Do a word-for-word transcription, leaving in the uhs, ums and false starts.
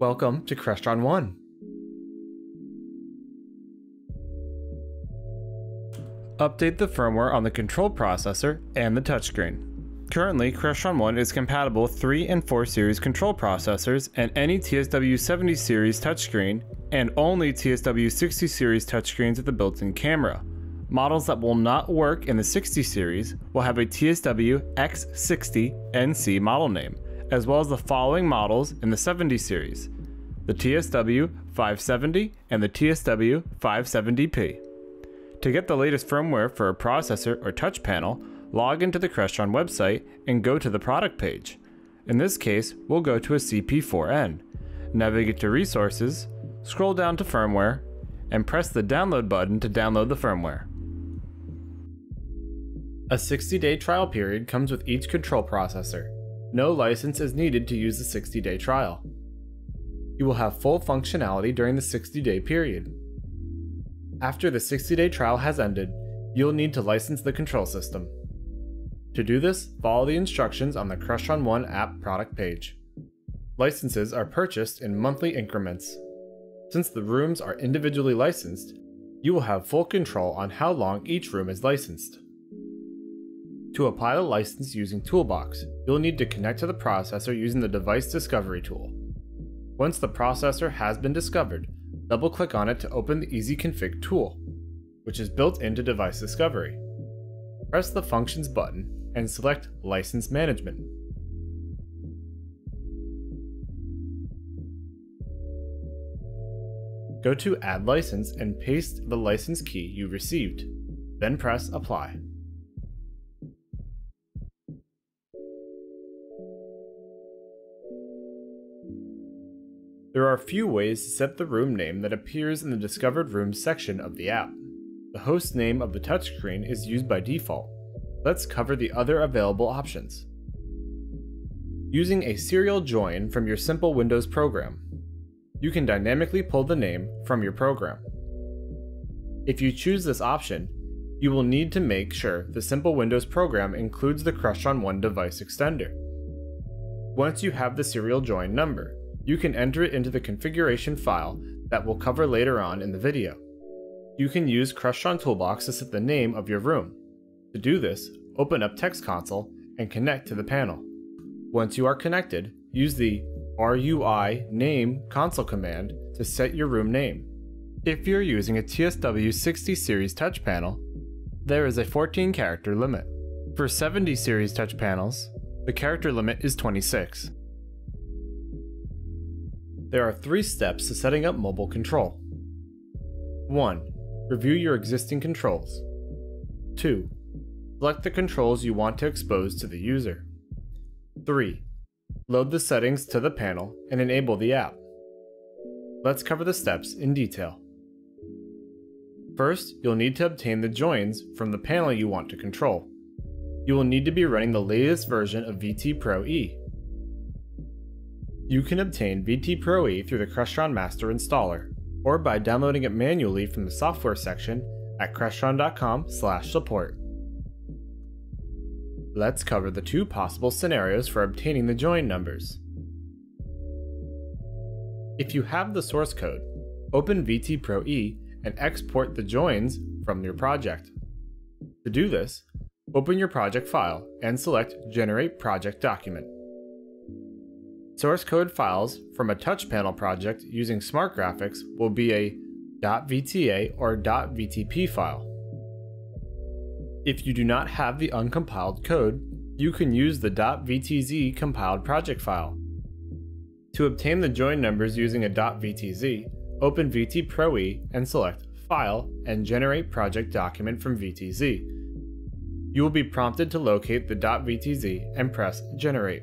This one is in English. Welcome to Crestron ONE. Update the firmware on the control processor and the touchscreen. Currently, Crestron ONE is compatible with three and four series control processors and any T S W seventy series touchscreen, and only T S W sixty series touchscreens with a built-in camera. Models that will not work in the sixty series will have a T S W X sixty N C model name, as well as the following models in the seventy series: the T S W five seventy and the T S W five seventy P. To get the latest firmware for a processor or touch panel, log into the Crestron website and go to the product page. In this case, we'll go to a C P four N. Navigate to Resources, scroll down to Firmware, and press the download button to download the firmware. A sixty day trial period comes with each control processor. No license is needed to use the sixty day trial. You will have full functionality during the sixty day period. After the sixty day trial has ended, you'll need to license the control system. To do this, follow the instructions on the Crestron ONE app product page. Licenses are purchased in monthly increments. Since the rooms are individually licensed, you will have full control on how long each room is licensed. To apply the license using Toolbox, you'll need to connect to the processor using the Device Discovery tool. Once the processor has been discovered, double-click on it to open the EasyConfig tool, which is built into Device Discovery. Press the Functions button and select License Management. Go to Add License and paste the license key you received, then press Apply. There are a few ways to set the room name that appears in the Discovered Rooms section of the app. The host name of the touchscreen is used by default. Let's cover the other available options. Using a serial join from your simple Windows program, you can dynamically pull the name from your program. If you choose this option, you will need to make sure the simple Windows program includes the Crestron ONE device extender. Once you have the serial join number, you can enter it into the configuration file that we'll cover later on in the video. You can use Crestron Toolbox to set the name of your room. To do this, open up Text Console and connect to the panel. Once you are connected, use the R U I name console command to set your room name. If you're using a T S W sixty series touch panel, there is a fourteen character limit. For seventy series touch panels, the character limit is twenty-six. There are three steps to setting up mobile control. one. Review your existing controls. two. Select the controls you want to expose to the user. three. Load the settings to the panel and enable the app. Let's cover the steps in detail. First, you'll need to obtain the joins from the panel you want to control. You will need to be running the latest version of V T Pro E. You can obtain V T Pro E through the Crestron Master Installer, or by downloading it manually from the software section at crestron dot com slash support. Let's cover the two possible scenarios for obtaining the join numbers. If you have the source code, open V T Pro E and export the joins from your project. To do this, open your project file and select Generate Project Document. Source code files from a touch panel project using Smart Graphics will be a .vta or .vtp file. If you do not have the uncompiled code, you can use the .vtz compiled project file. To obtain the join numbers using a .vtz, open V T Pro E and select File and Generate Project Document from V T Z. You will be prompted to locate the .vtz and press Generate.